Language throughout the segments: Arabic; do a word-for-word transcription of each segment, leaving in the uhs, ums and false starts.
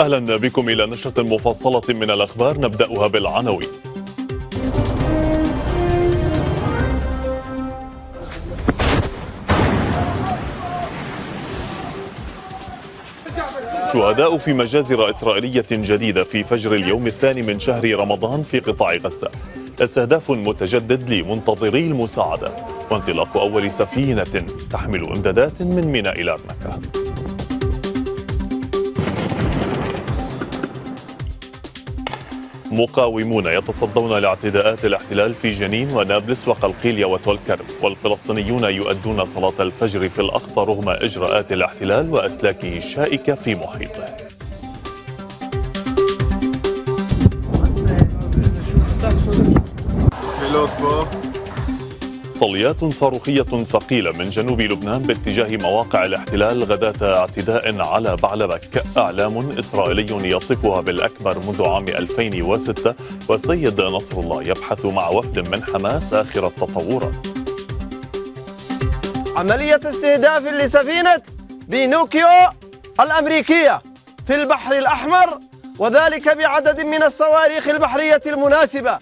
أهلا بكم إلى نشرة مفصلة من الأخبار نبدأها بالعناوين. شهداء في مجازر إسرائيلية جديدة في فجر اليوم الثاني من شهر رمضان في قطاع غزة. استهداف متجدد لمنتظري المساعدة وانطلاق أول سفينة تحمل إمدادات من ميناء لارنكا. مقاومون يتصدون لاعتداءات الاحتلال في جنين ونابلس وقلقيلية وتل كرم، والفلسطينيون يؤدون صلاة الفجر في الأقصى رغم إجراءات الاحتلال وأسلاكه الشائكة في محيطه. صليات صاروخية ثقيلة من جنوب لبنان باتجاه مواقع الاحتلال غداة اعتداء على بعلبك. إعلام إسرائيلي يصفها بالأكبر منذ عام ألفين وستة، والسيد نصر الله يبحث مع وفد من حماس آخر التطورات. عملية استهداف لسفينة بينوكيو الأمريكية في البحر الأحمر، وذلك بعدد من الصواريخ البحرية المناسبة.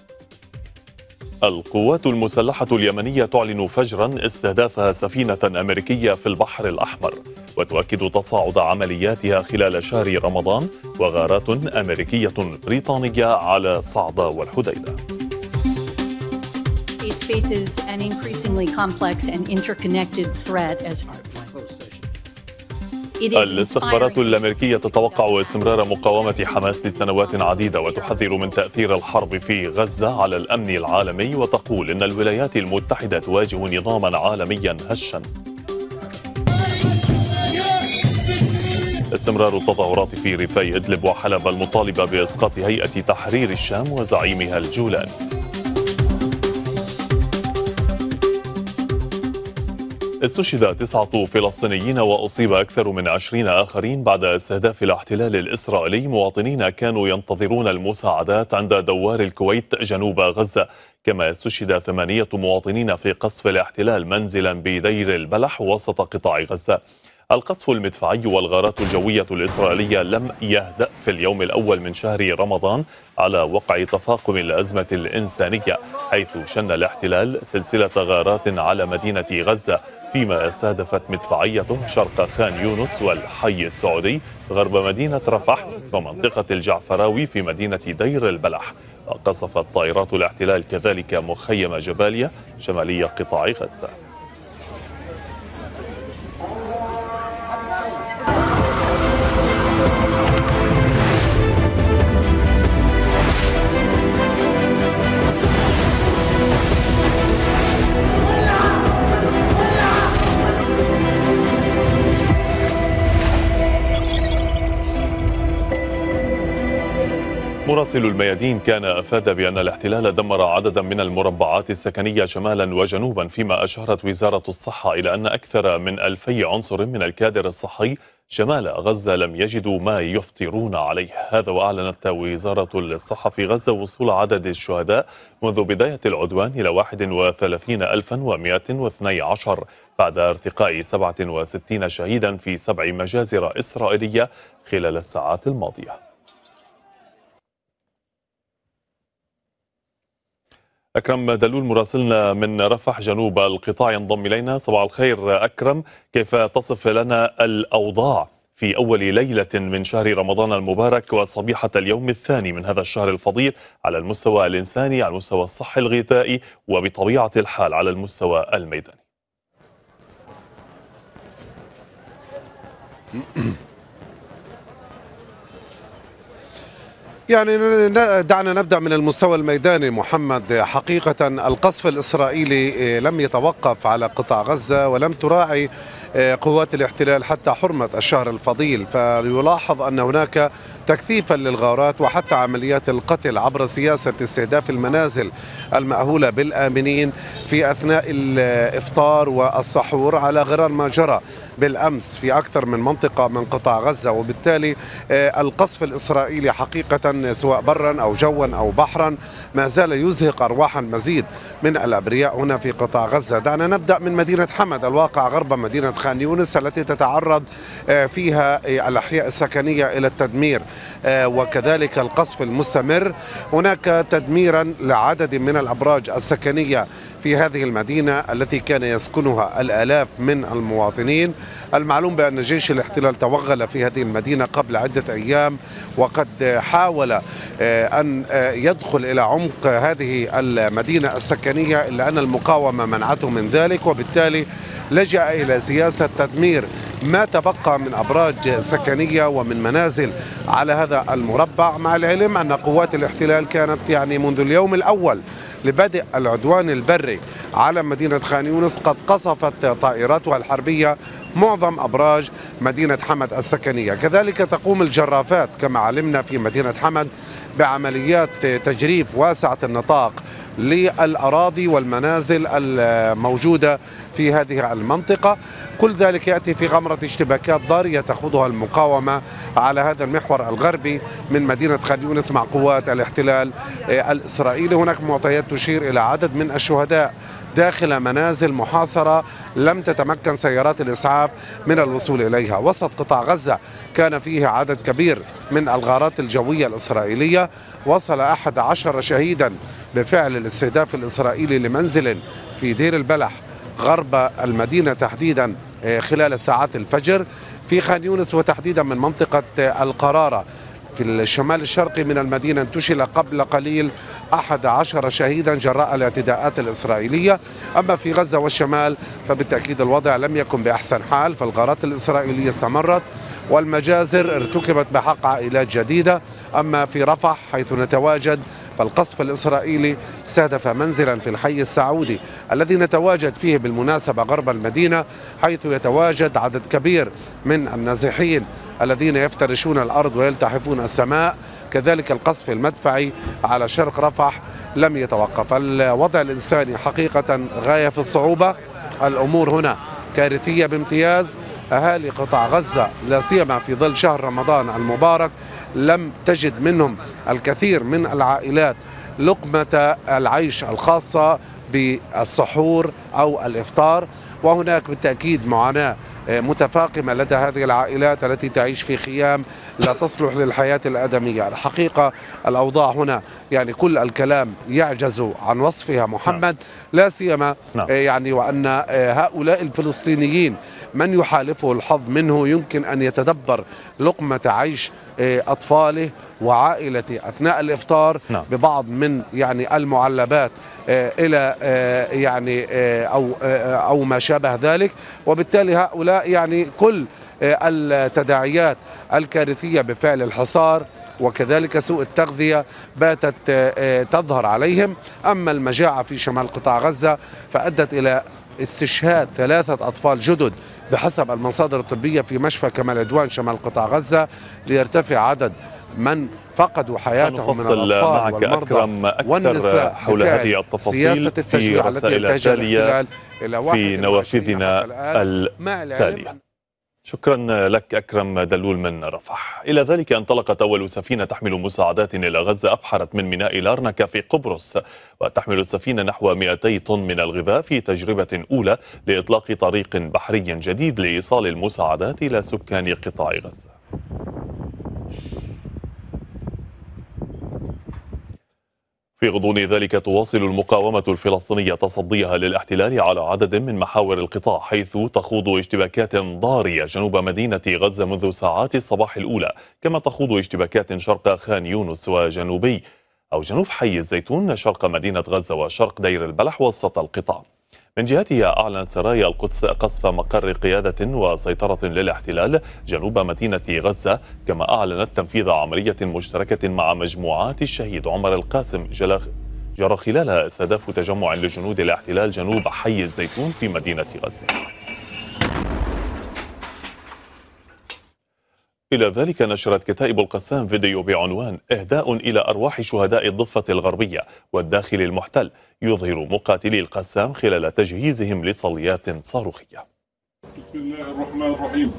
القوات المسلحة اليمنية تعلن فجرا استهدافها سفينة أمريكية في البحر الأحمر، وتؤكد تصاعد عملياتها خلال شهر رمضان وغارات أمريكية بريطانية على صعدة والحديدة. الاستخبارات الأمريكية تتوقع استمرار مقاومة حماس لسنوات عديدة، وتحذر من تأثير الحرب في غزة على الأمن العالمي، وتقول إن الولايات المتحدة تواجه نظاما عالميا هشا. استمرار التظاهرات في ريفي إدلب وحلب المطالبة بإسقاط هيئة تحرير الشام وزعيمها الجولاني. استشهد تسعة فلسطينيين وأصيب أكثر من عشرين آخرين بعد استهداف الاحتلال الإسرائيلي مواطنين كانوا ينتظرون المساعدات عند دوار الكويت جنوب غزة. كما استشهد ثمانية مواطنين في قصف الاحتلال منزلا بدير البلح وسط قطاع غزة. القصف المدفعي والغارات الجوية الإسرائيلية لم يهدأ في اليوم الأول من شهر رمضان على وقع تفاقم الأزمة الإنسانية، حيث شن الاحتلال سلسلة غارات على مدينة غزة، فيما استهدفت مدفعيته شرق خان يونس والحي السعودي غرب مدينة رفح ومنطقة الجعفراوي في مدينة دير البلح. قصفت طائرات الاحتلال كذلك مخيم جباليا شمالية قطاع غزة. مراسل الميادين كان أفاد بأن الاحتلال دمر عددا من المربعات السكنية شمالا وجنوبا، فيما أشارت وزارة الصحة إلى أن أكثر من ألفي عنصر من الكادر الصحي شمال غزة لم يجدوا ما يفطرون عليه. هذا وأعلنت وزارة الصحة في غزة وصول عدد الشهداء منذ بداية العدوان إلى واحد وثلاثين ألفا ومئة واثني عشر بعد ارتقاء سبعة وستين شهيدا في سبع مجازر إسرائيلية خلال الساعات الماضية. أكرم دلول مراسلنا من رفح جنوب القطاع ينضم إلينا. صباح الخير أكرم، كيف تصف لنا الأوضاع في أول ليلة من شهر رمضان المبارك وصبيحة اليوم الثاني من هذا الشهر الفضيل على المستوى الإنساني، على المستوى الصحي الغذائي، وبطبيعة الحال على المستوى الميداني؟ يعني دعنا نبدأ من المستوى الميداني محمد. حقيقة القصف الإسرائيلي لم يتوقف على قطاع غزة، ولم تراعي قوات الاحتلال حتى حرمة الشهر الفضيل، فيلاحظ أن هناك تكثيفا للغارات وحتى عمليات القتل عبر سياسة استهداف المنازل المأهولة بالآمنين في أثناء الإفطار والسحور، على غرار ما جرى بالأمس في أكثر من منطقة من قطاع غزة. وبالتالي القصف الإسرائيلي حقيقة سواء برا أو جوا أو بحرا ما زال يزهق أرواح المزيد من الأبرياء هنا في قطاع غزة. دعنا نبدأ من مدينة حمد الواقع غرب مدينة خان يونس التي تتعرض فيها الأحياء السكنية إلى التدمير وكذلك القصف المستمر. هناك تدميرا لعدد من الأبراج السكنية في هذه المدينة التي كان يسكنها الآلاف من المواطنين. المعلوم بأن جيش الاحتلال توغل في هذه المدينة قبل عدة أيام وقد حاول أن يدخل إلى عمق هذه المدينة السكنية، إلا أن المقاومة منعته من ذلك، وبالتالي لجأ إلى سياسة تدمير ما تبقى من أبراج سكنية ومن منازل على هذا المربع، مع العلم أن قوات الاحتلال كانت يعني منذ اليوم الأول لبدء العدوان البري على مدينة خان يونس قد قصفت طائراتها الحربية معظم أبراج مدينة حمد السكنية. كذلك تقوم الجرافات كما علمنا في مدينة حمد بعمليات تجريف واسعة النطاق للأراضي والمنازل الموجودة في هذه المنطقة. كل ذلك يأتي في غمرة اشتباكات ضارية تخوضها المقاومة على هذا المحور الغربي من مدينة خان يونس مع قوات الاحتلال الإسرائيلي. هناك معطيات تشير إلى عدد من الشهداء داخل منازل محاصرة لم تتمكن سيارات الإسعاف من الوصول إليها. وسط قطاع غزة كان فيه عدد كبير من الغارات الجوية الإسرائيلية، وصل أحد عشر شهيدا بفعل الاستهداف الإسرائيلي لمنزل في دير البلح غرب المدينة تحديدا خلال ساعات الفجر. في خان يونس وتحديدا من منطقة القرارة في الشمال الشرقي من المدينة انتشل قبل قليل أحد عشر شهيدا جراء الاعتداءات الإسرائيلية. أما في غزة والشمال فبالتأكيد الوضع لم يكن بأحسن حال، فالغارات الإسرائيلية استمرت والمجازر ارتكبت بحق عائلات جديدة. أما في رفح حيث نتواجد فالقصف الإسرائيلي استهدف منزلا في الحي السعودي الذي نتواجد فيه بالمناسبة غرب المدينة، حيث يتواجد عدد كبير من النازحين الذين يفترشون الأرض ويلتحفون السماء. كذلك القصف المدفعي على شرق رفح لم يتوقف. الوضع الإنساني حقيقة غاية في الصعوبة، الأمور هنا كارثية بامتياز. أهالي قطاع غزة لا سيما في ظل شهر رمضان المبارك لم تجد منهم الكثير من العائلات لقمة العيش الخاصة بالسحور أو الإفطار، وهناك بالتأكيد معاناة متفاقمة لدى هذه العائلات التي تعيش في خيام لا تصلح للحياة الآدمية. الحقيقة الأوضاع هنا يعني كل الكلام يعجز عن وصفها محمد، لا سيما يعني وأن هؤلاء الفلسطينيين من يحالفه الحظ منه يمكن أن يتدبر لقمة عيش أطفاله وعائلته أثناء الإفطار ببعض من يعني المعلبات إلى يعني أو أو ما شابه ذلك. وبالتالي هؤلاء يعني كل التداعيات الكارثية بفعل الحصار وكذلك سوء التغذية باتت تظهر عليهم. أما المجاعة في شمال قطاع غزة فأدت إلى استشهاد ثلاثة أطفال جدد بحسب المصادر الطبية في مشفى كمال عدوان شمال قطاع غزة، ليرتفع عدد من فقدوا حياتهم من الأطفال والمرضى والنساء حول هذه التفاصيل في رسائل التالية في نوافذنا التالية. شكرا لك أكرم دلول من رفح. إلى ذلك انطلقت أول سفينة تحمل مساعدات إلى غزة، أبحرت من ميناء لارنكا في قبرص، وتحمل السفينة نحو مئتي طن من الغذاء في تجربة أولى لإطلاق طريق بحري جديد لإيصال المساعدات إلى سكان قطاع غزة. في غضون ذلك تواصل المقاومة الفلسطينية تصديها للاحتلال على عدد من محاور القطاع، حيث تخوض اشتباكات ضارية جنوب مدينة غزة منذ ساعات الصباح الأولى، كما تخوض اشتباكات شرق خان يونس وجنوبي أو جنوب حي الزيتون، شرق مدينة غزة وشرق دير البلح وسط القطاع. من جهتها أعلنت سرايا القدس قصف مقر قيادة وسيطرة للاحتلال جنوب مدينة غزة، كما أعلنت تنفيذ عملية مشتركة مع مجموعات الشهيد عمر القاسم جرى خلالها استهداف تجمع لجنود الاحتلال جنوب حي الزيتون في مدينة غزة. إلى ذلك نشرت كتائب القسام فيديو بعنوان إهداء إلى أرواح شهداء الضفة الغربية والداخل المحتل، يظهر مقاتلي القسام خلال تجهيزهم لصليات صاروخية. بسم الله الرحمن الرحيم.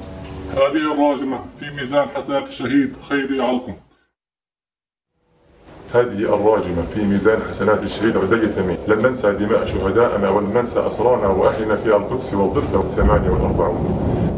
هذه الراجمة في ميزان حسنات الشهيد خيري علقم. هذه الراجمة في ميزان حسنات الشهيد عدي تميم. لن ننسى دماء شهدائنا ولن ننسى أسرانا وأهلنا في القدس والضفة والثمانية والأربعون.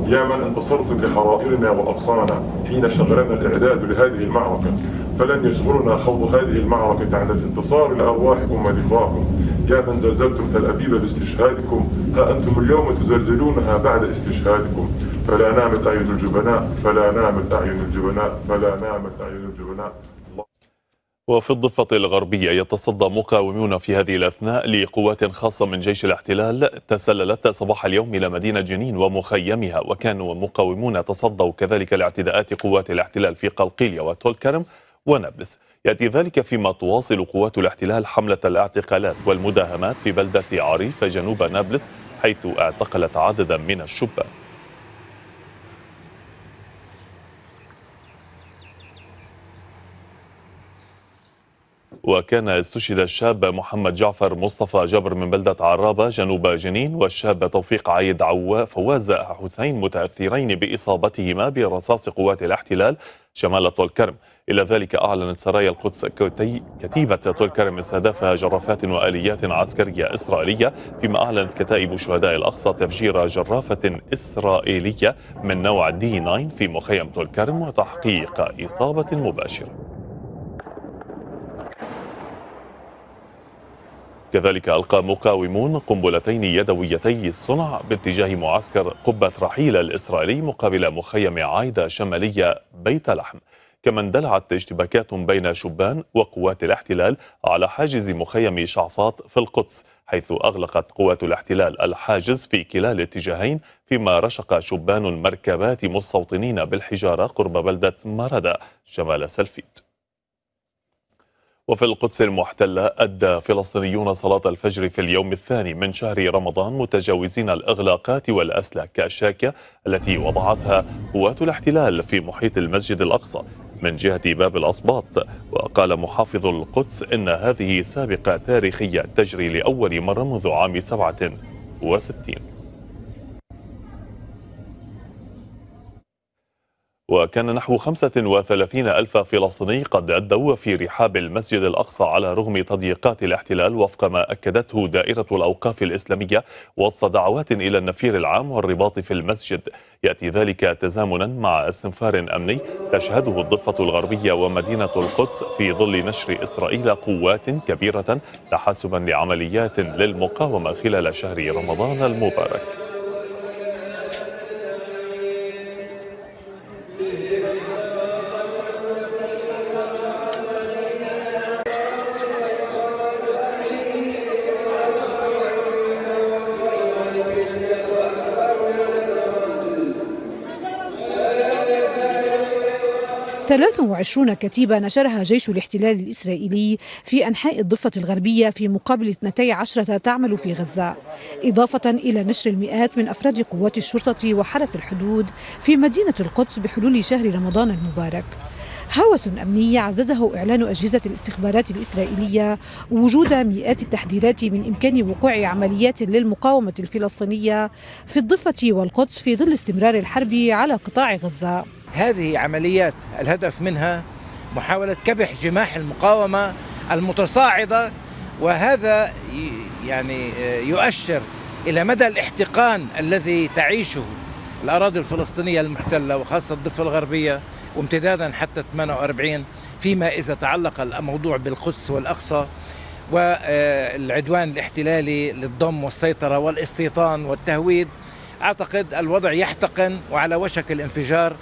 يا من انتصرتم لحرائرنا وأقصانا حين شغلنا الإعداد لهذه المعركة، فلن يشغلنا خوض هذه المعركة عند الانتصار لأرواحكم وذكراكم. يا من زلزلتم تل أبيب باستشهادكم، ها أنتم اليوم تزلزلونها بعد استشهادكم. فلا نامت أعين الجبناء، فلا نامت أعين الجبناء، فلا نامت أعين الجبناء. وفي الضفة الغربية يتصدى مقاومون في هذه الأثناء لقوات خاصة من جيش الاحتلال تسللت صباح اليوم إلى مدينة جنين ومخيمها، وكانوا مقاومون تصدوا كذلك لاعتداءات قوات الاحتلال في قلقيلية وتولكرم ونابلس. يأتي ذلك فيما تواصل قوات الاحتلال حملة الاعتقالات والمداهمات في بلدة عريف جنوب نابلس، حيث اعتقلت عددا من الشبان. وكان استشهد الشاب محمد جعفر مصطفى جبر من بلدة عرابة جنوب جنين، والشاب توفيق عيد عوا فواز حسين، متأثرين بإصابتهما برصاص قوات الاحتلال شمال طولكرم. إلى ذلك أعلنت سرايا القدس كتيبة طولكرم استهدافها جرافات وآليات عسكرية إسرائيلية، فيما أعلنت كتائب شهداء الأقصى تفجير جرافة إسرائيلية من نوع دي تسعة في مخيم طولكرم وتحقيق إصابة مباشرة. كذلك ألقى مقاومون قنبلتين يدويتي الصنع باتجاه معسكر قبة رحيل الإسرائيلي مقابل مخيم عايدة شمالية بيت لحم. كما اندلعت اشتباكات بين شبان وقوات الاحتلال على حاجز مخيم شعفاط في القدس، حيث أغلقت قوات الاحتلال الحاجز في كلا الاتجاهين، فيما رشق شبان مركبات مستوطنين بالحجارة قرب بلدة مردة شمال سلفيت. وفي القدس المحتلة أدى فلسطينيون صلاة الفجر في اليوم الثاني من شهر رمضان، متجاوزين الإغلاقات والأسلاك الشاكة التي وضعتها قوات الاحتلال في محيط المسجد الأقصى من جهة باب الأصباط. وقال محافظ القدس إن هذه سابقة تاريخية تجري لأول مرة منذ عام سبعة وستين. وكان نحو خمسة وثلاثين ألف فلسطيني قد أدوا في رحاب المسجد الأقصى على رغم تضييقات الاحتلال، وفق ما أكدته دائرة الأوقاف الإسلامية وسط دعوات إلى النفير العام والرباط في المسجد. يأتي ذلك تزامنا مع استنفار أمني تشهده الضفة الغربية ومدينة القدس في ظل نشر إسرائيل قوات كبيرة تحسبا لعمليات للمقاومة خلال شهر رمضان المبارك. ثلاث وعشرين كتيبة نشرها جيش الاحتلال الإسرائيلي في أنحاء الضفة الغربية في مقابل اثنتي عشرة تعمل في غزة، إضافة إلى نشر المئات من أفراد قوات الشرطة وحرس الحدود في مدينة القدس بحلول شهر رمضان المبارك. هوس أمني عززه إعلان أجهزة الاستخبارات الإسرائيلية وجود مئات التحذيرات من إمكان وقوع عمليات للمقاومة الفلسطينية في الضفة والقدس في ظل استمرار الحرب على قطاع غزة. هذه عمليات الهدف منها محاولة كبح جماح المقاومة المتصاعدة، وهذا يعني يؤشر إلى مدى الاحتقان الذي تعيشه الأراضي الفلسطينية المحتلة وخاصة الضفة الغربية، وامتدادا حتى ثمانية وأربعين فيما إذا تعلق الموضوع بالقدس والأقصى والعدوان الاحتلالي للضم والسيطرة والاستيطان والتهويد. أعتقد الوضع يحتقن وعلى وشك الانفجار.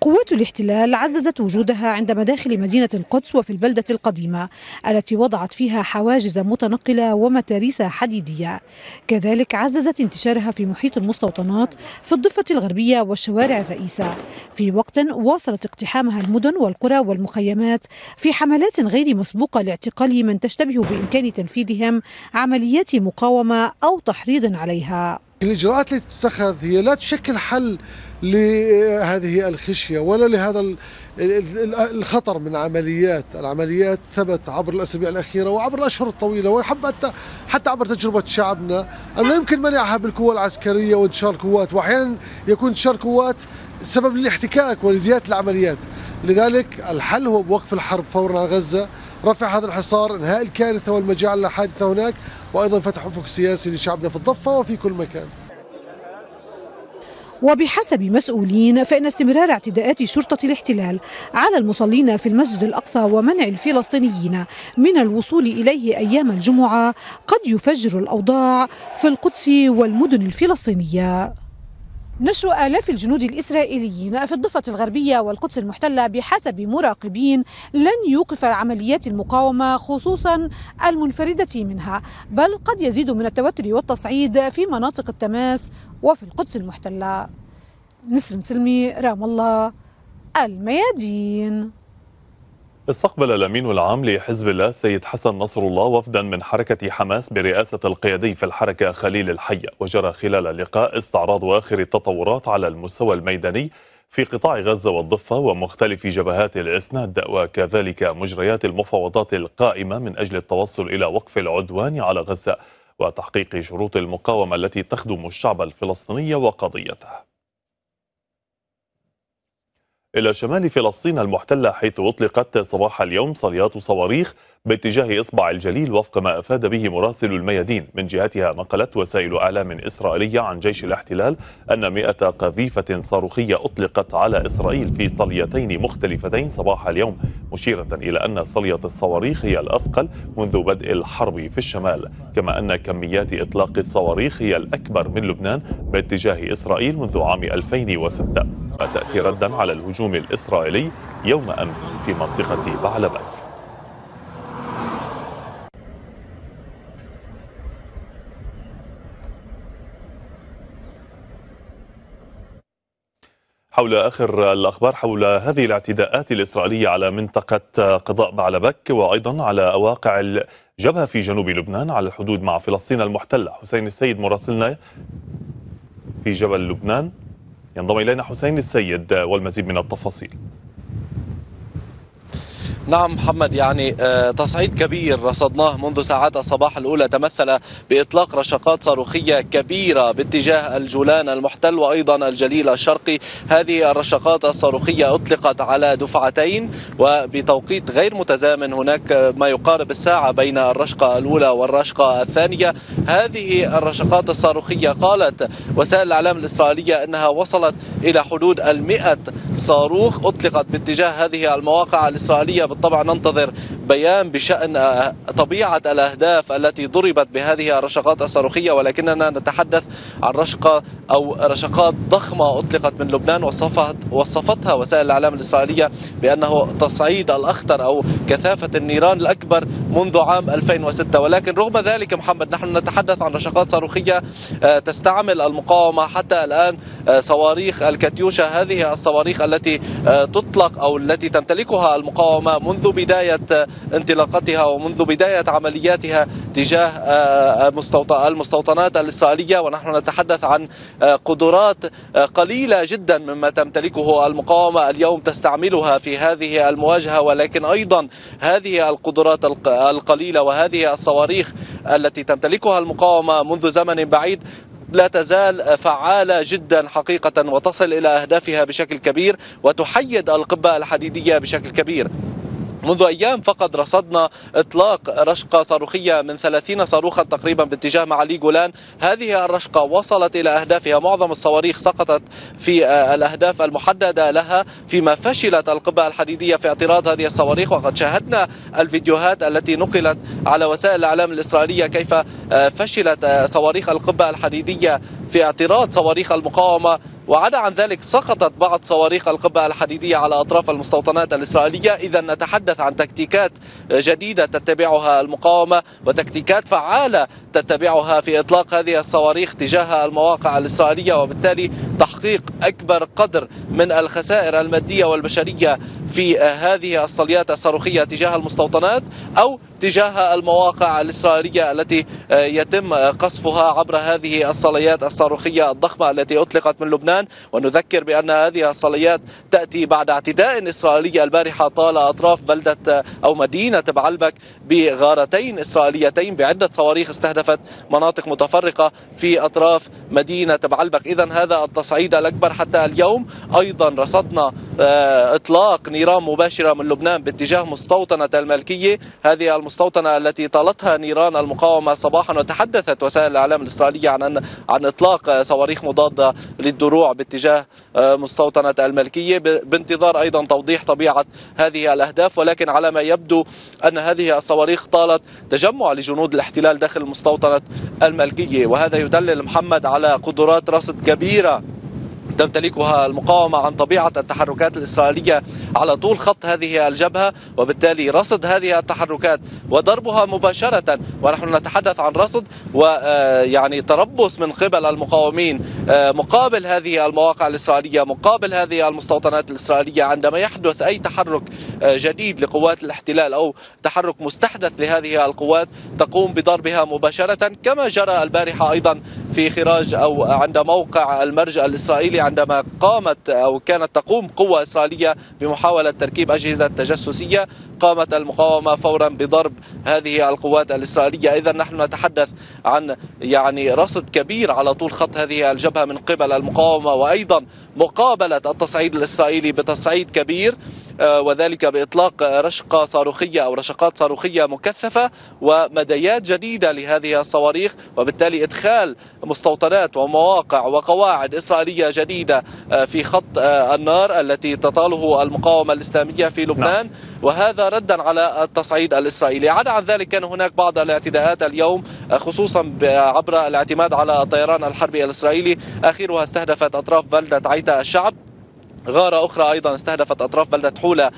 قوات الاحتلال عززت وجودها عند مداخل مدينة القدس وفي البلدة القديمة التي وضعت فيها حواجز متنقلة ومتاريس حديدية، كذلك عززت انتشارها في محيط المستوطنات في الضفة الغربية والشوارع الرئيسة، في وقت واصلت اقتحامها المدن والقرى والمخيمات في حملات غير مسبوقة لاعتقال من تشتبه بإمكان تنفيذهم عمليات مقاومة أو تحريض عليها. الإجراءات التي تتخذ هي لا تشكل حل لهذه الخشية ولا لهذا الخطر من عمليات. العمليات ثبت عبر الأسابيع الأخيرة وعبر الأشهر الطويلة وحتى حتى عبر تجربة شعبنا أنه يمكن منعها بالقوة العسكرية وانتشار قوات، وأحيانا يكون انتشار قوات سبب للاحتكاك ولزيادة العمليات. لذلك الحل هو بوقف الحرب فورا على غزة، رفع هذا الحصار، انهاء الكارثة والمجاعة الحادثة هناك، وأيضا فتح أفق سياسي لشعبنا في الضفة وفي كل مكان. وبحسب مسؤولين فإن استمرار اعتداءات شرطة الاحتلال على المصلين في المسجد الأقصى ومنع الفلسطينيين من الوصول إليه أيام الجمعة قد يفجر الأوضاع في القدس والمدن الفلسطينية. نشر آلاف الجنود الإسرائيليين في الضفة الغربية والقدس المحتلة بحسب مراقبين لن يوقف عمليات المقاومة خصوصا المنفردة منها، بل قد يزيد من التوتر والتصعيد في مناطق التماس وفي القدس المحتلة. نسرين سلمي، رام الله، الميادين. استقبل الأمين العام لحزب الله سيد حسن نصر الله وفدا من حركة حماس برئاسة القيادي في الحركة خليل الحية، وجرى خلال اللقاء استعراض آخر التطورات على المستوى الميداني في قطاع غزة والضفة ومختلف جبهات الإسناد، وكذلك مجريات المفاوضات القائمة من أجل التوصل إلى وقف العدوان على غزة وتحقيق شروط المقاومة التي تخدم الشعب الفلسطيني وقضيته. إلى شمال فلسطين المحتلة، حيث أطلقت صباح اليوم صليات صواريخ باتجاه إصبع الجليل وفق ما أفاد به مراسل الميادين. من جهتها نقلت وسائل أعلام إسرائيلية عن جيش الاحتلال أن مئة قذيفة صاروخية أطلقت على إسرائيل في صليتين مختلفتين صباح اليوم، مشيرة إلى أن صلية الصواريخ هي الأثقل منذ بدء الحرب في الشمال، كما أن كميات إطلاق الصواريخ هي الأكبر من لبنان باتجاه إسرائيل منذ عام ألفين وستة، وتأتي ردا على الهجوم الإسرائيلي يوم أمس في منطقة بعلبك. حول آخر الأخبار حول هذه الاعتداءات الإسرائيلية على منطقة قضاء بعلبك وأيضا على أواقع الجبهة في جنوب لبنان على الحدود مع فلسطين المحتلة. حسين السيد مراسلنا في جبل لبنان، ينضم إلينا حسين السيد والمزيد من التفاصيل. نعم محمد، يعني تصعيد كبير رصدناه منذ ساعات الصباح الأولى تمثل بإطلاق رشقات صاروخية كبيرة باتجاه الجولان المحتل وأيضا الجليل الشرقي. هذه الرشقات الصاروخية أطلقت على دفعتين وبتوقيت غير متزامن، هناك ما يقارب الساعة بين الرشقة الأولى والرشقة الثانية. هذه الرشقات الصاروخية قالت وسائل الإعلام الإسرائيلية أنها وصلت إلى حدود المئة صاروخ أطلقت باتجاه هذه المواقع الإسرائيلية. بالطبع ننتظر بيان بشأن طبيعة الأهداف التي ضربت بهذه الرشقات الصاروخية، ولكننا نتحدث عن رشقة أو رشقات ضخمة أطلقت من لبنان، وصفت وصفتها وسائل الإعلام الإسرائيلية بأنه تصعيد الأخطر أو كثافة النيران الأكبر منذ عام ألفين وستة. ولكن رغم ذلك محمد نحن نتحدث عن رشقات صاروخية تستعمل المقاومة حتى الآن، صواريخ الكاتيوشا، هذه الصواريخ التي تطلق أو التي تمتلكها المقاومة منذ بداية انطلاقتها ومنذ بداية عملياتها تجاه المستوطنات الإسرائيلية، ونحن نتحدث عن قدرات قليلة جدا مما تمتلكه المقاومة اليوم تستعملها في هذه المواجهة. ولكن أيضا هذه القدرات القليلة وهذه الصواريخ التي تمتلكها المقاومة منذ زمن بعيد لا تزال فعالة جدا حقيقة، وتصل إلى أهدافها بشكل كبير وتحيد القبة الحديدية بشكل كبير. منذ أيام فقد رصدنا إطلاق رشقة صاروخية من ثلاثين صاروخا تقريبا باتجاه معالي جولان، هذه الرشقة وصلت إلى أهدافها، معظم الصواريخ سقطت في الأهداف المحددة لها، فيما فشلت القبة الحديدية في اعتراض هذه الصواريخ. وقد شاهدنا الفيديوهات التي نقلت على وسائل الإعلام الإسرائيلية كيف فشلت صواريخ القبة الحديدية في اعتراض صواريخ المقاومة، وعدا عن ذلك سقطت بعض صواريخ القبة الحديدية على أطراف المستوطنات الإسرائيلية. إذا نتحدث عن تكتيكات جديدة تتبعها المقاومة وتكتيكات فعالة تتبعها في إطلاق هذه الصواريخ تجاه المواقع الإسرائيلية، وبالتالي تحقيق أكبر قدر من الخسائر المادية والبشرية في هذه الصليات الصاروخية تجاه المستوطنات أو تجاه المواقع الإسرائيلية التي يتم قصفها عبر هذه الصليات الصاروخية الضخمة التي أطلقت من لبنان. ونذكر بأن هذه الصليات تأتي بعد اعتداء إسرائيلي البارحة طال أطراف بلدة أو مدينة بعلبك بغارتين إسرائيليتين بعدة صواريخ استهدفت مناطق متفرقة في أطراف مدينة بعلبك. إذن هذا التصعيد الأكبر حتى اليوم. أيضا رصدنا إطلاق نيران مباشرة من لبنان باتجاه مستوطنة الملكية، هذه المستوطنة التي طالتها نيران المقاومة صباحا، وتحدثت وسائل الإعلام الإسرائيلية عن عن إطلاق صواريخ مضادة للدروع باتجاه مستوطنة الملكية بانتظار أيضا توضيح طبيعة هذه الأهداف. ولكن على ما يبدو أن هذه الصواريخ طالت تجمع لجنود الاحتلال داخل مستوطنة الملكية، وهذا يدلل محمد على قدرات رصد كبيرة تمتلكها المقاومة عن طبيعة التحركات الإسرائيلية على طول خط هذه الجبهة، وبالتالي رصد هذه التحركات وضربها مباشرة. ونحن نتحدث عن رصد ويعني تربص من قبل المقاومين مقابل هذه المواقع الإسرائيلية، مقابل هذه المستوطنات الإسرائيلية. عندما يحدث أي تحرك جديد لقوات الاحتلال أو تحرك مستحدث لهذه القوات تقوم بضربها مباشرة، كما جرى البارحة أيضا في خراج أو عند موقع المرج الإسرائيلي عندما قامت أو كانت تقوم قوة إسرائيلية بمحاولة تركيب أجهزة تجسسية، قامت المقاومة فورا بضرب هذه القوات الإسرائيلية. إذا نحن نتحدث عن يعني رصد كبير على طول خط هذه الجبهة من قبل المقاومة، وأيضا مقابلة التصعيد الإسرائيلي بتصعيد كبير، وذلك بإطلاق رشقة صاروخية أو رشقات صاروخية مكثفة ومديات جديدة لهذه الصواريخ، وبالتالي إدخال مستوطنات ومواقع وقواعد إسرائيلية جديدة في خط النار التي تطاله المقاومة الإسلامية في لبنان، وهذا ردا على التصعيد الإسرائيلي. عدا عن ذلك كان هناك بعض الاعتداءات اليوم خصوصا عبر الاعتماد على الطيران الحربي الإسرائيلي، آخرها استهدفت أطراف بلدة عيتا الشعب. غارة أخرى أيضا استهدفت أطراف بلدة حولة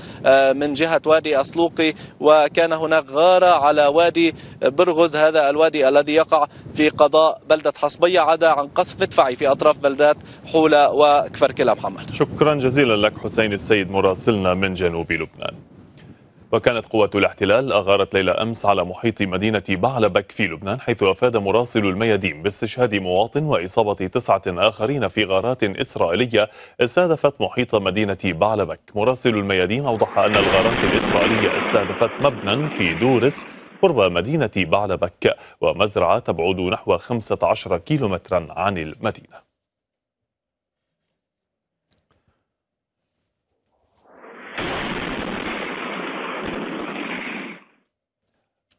من جهة وادي أسلوقي، وكان هناك غارة على وادي برغز، هذا الوادي الذي يقع في قضاء بلدة حصبية، عدا عن قصف مدفعي في أطراف بلدات حولة وكفر كلا. محمد، شكرا جزيلا لك حسين السيد مراسلنا من جنوب لبنان. وكانت قوات الاحتلال أغارت ليلة أمس على محيط مدينة بعلبك في لبنان، حيث أفاد مراسل الميادين باستشهاد مواطن وإصابة تسعة آخرين في غارات إسرائيلية استهدفت محيط مدينة بعلبك. مراسل الميادين أوضح أن الغارات الإسرائيلية استهدفت مبنى في دورس قرب مدينة بعلبك ومزرعة تبعد نحو خمسة عشر كيلومترا عن المدينة.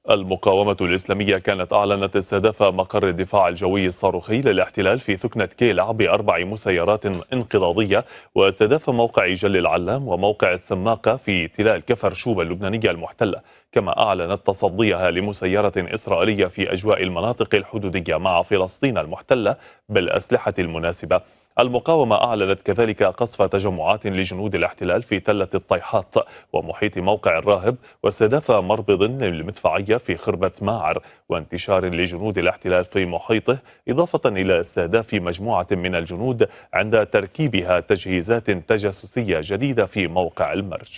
المقاومة الإسلامية كانت أعلنت استهداف مقر الدفاع الجوي الصاروخي للاحتلال في ثكنة كيلع بأربع مسيرات انقضاضية، واستهداف موقع جل العلام وموقع السماقة في تلال كفرشوب اللبنانية المحتلة، كما أعلنت تصديها لمسيرة إسرائيلية في أجواء المناطق الحدودية مع فلسطين المحتلة بالأسلحة المناسبة. المقاومة أعلنت كذلك قصف تجمعات لجنود الاحتلال في تلة الطيحات ومحيط موقع الراهب، واستهداف مربض للمدفعية في خربة ماعر، وانتشار لجنود الاحتلال في محيطه، إضافة إلى استهداف مجموعة من الجنود عند تركيبها تجهيزات تجسسية جديدة في موقع المرج.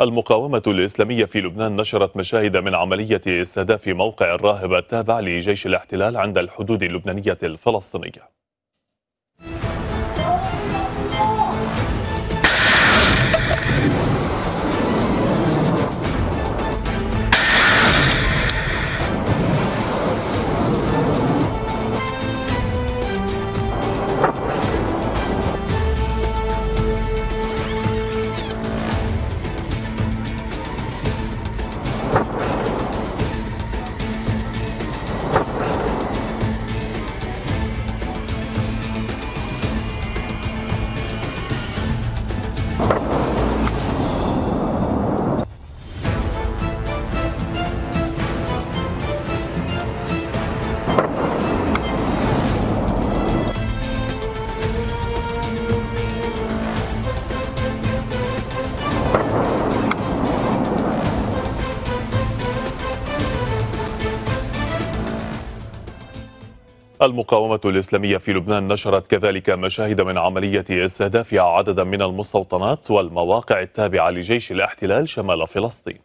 المقاومة الإسلامية في لبنان نشرت مشاهد من عملية استهداف موقع الراهب التابع لجيش الاحتلال عند الحدود اللبنانية الفلسطينية. المقاومة الإسلامية في لبنان نشرت كذلك مشاهد من عملية استهدافها عددا من المستوطنات والمواقع التابعة لجيش الاحتلال شمال فلسطين.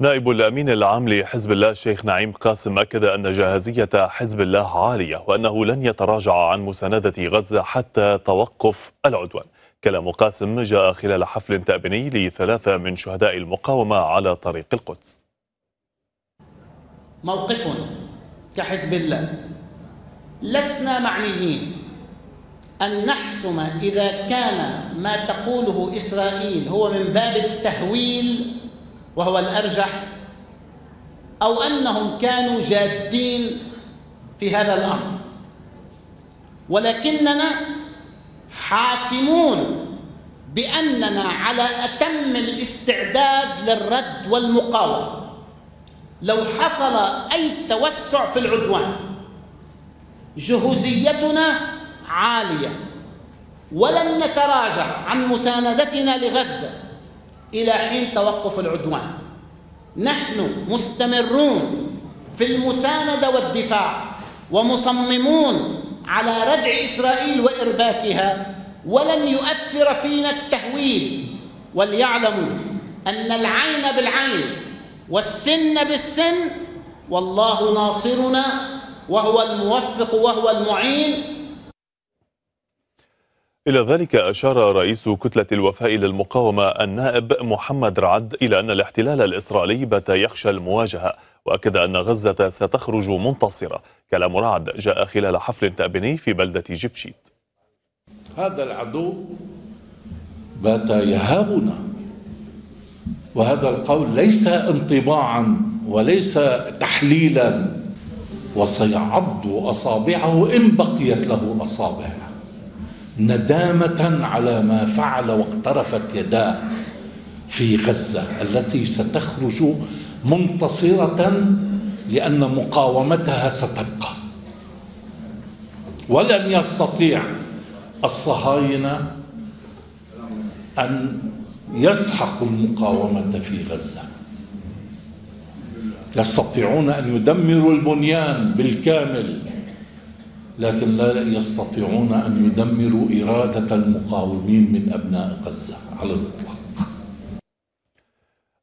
نائب الأمين العام لحزب الله الشيخ نعيم قاسم أكد أن جاهزية حزب الله عالية وأنه لن يتراجع عن مساندة غزة حتى توقف العدوان. كلام قاسم جاء خلال حفل تأبيني لثلاثة من شهداء المقاومة على طريق القدس. موقفنا كحزب الله لسنا معنيين أن نحسم إذا كان ما تقوله إسرائيل هو من باب التهويل وهو الأرجح، أو أنهم كانوا جادين في هذا الأمر، ولكننا حاسمون بأننا على أتم الاستعداد للرد والمقاومة لو حصل أي توسع في العدوان. جهوزيتنا عالية ولن نتراجع عن مساندتنا لغزة إلى حين توقف العدوان. نحن مستمرون في المساندة والدفاع ومصممون على ردع إسرائيل وإرباكها، ولن يؤثر فينا التهويل. وليعلموا أن العين بالعين والسن بالسن، والله ناصرنا وهو الموفق وهو المعين. إلى ذلك أشار رئيس كتلة الوفاء للمقاومة النائب محمد رعد إلى أن الاحتلال الإسرائيلي بات يخشى المواجهة، وأكد أن غزة ستخرج منتصرة. كلام رعد جاء خلال حفل تأبيني في بلدة جبشيت. هذا العدو بات يهابنا، وهذا القول ليس انطباعا وليس تحليلا، وسيعض أصابعه إن بقيت له أصابع ندامة على ما فعل واقترفت يداه في غزة التي ستخرج منتصرة، لأن مقاومتها ستبقى، ولن يستطيع الصهاينة أن يسحقوا المقاومة في غزة. يستطيعون أن يدمروا البنيان بالكامل، لكن لا يستطيعون أن يدمروا إرادة المقاومين من أبناء غزة على الإطلاق.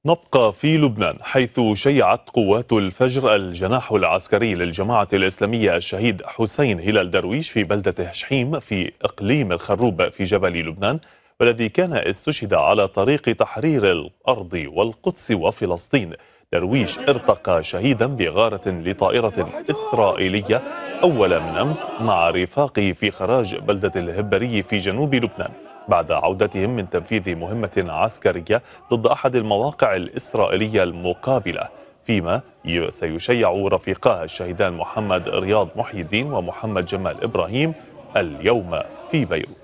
نبقى في لبنان، حيث شيعت قوات الفجر الجناح العسكري للجماعة الإسلامية الشهيد حسين هلال درويش في بلدة شحيم في إقليم الخروب في جبل لبنان، والذي كان استشهد على طريق تحرير الأرض والقدس وفلسطين. درويش ارتقى شهيدا بغارة لطائرة إسرائيلية أول من أمس مع رفاقه في خراج بلدة الهبري في جنوب لبنان، بعد عودتهم من تنفيذ مهمة عسكرية ضد أحد المواقع الإسرائيلية المقابلة، فيما سيشيع رفيقاه الشهيدان محمد رياض محي الدين ومحمد جمال إبراهيم اليوم في بيروت.